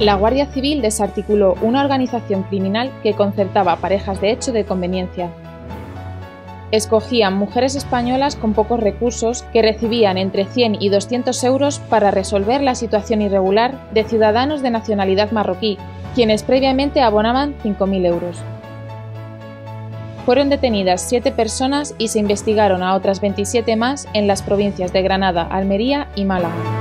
La Guardia Civil desarticuló una organización criminal que concertaba parejas de hecho de conveniencia. Escogían mujeres españolas con pocos recursos que recibían entre 100 y 200 euros para resolver la situación irregular de ciudadanos de nacionalidad marroquí, quienes previamente abonaban 5.000 euros. Fueron detenidas 7 personas y se investigaron a otras 27 más en las provincias de Granada, Almería y Málaga.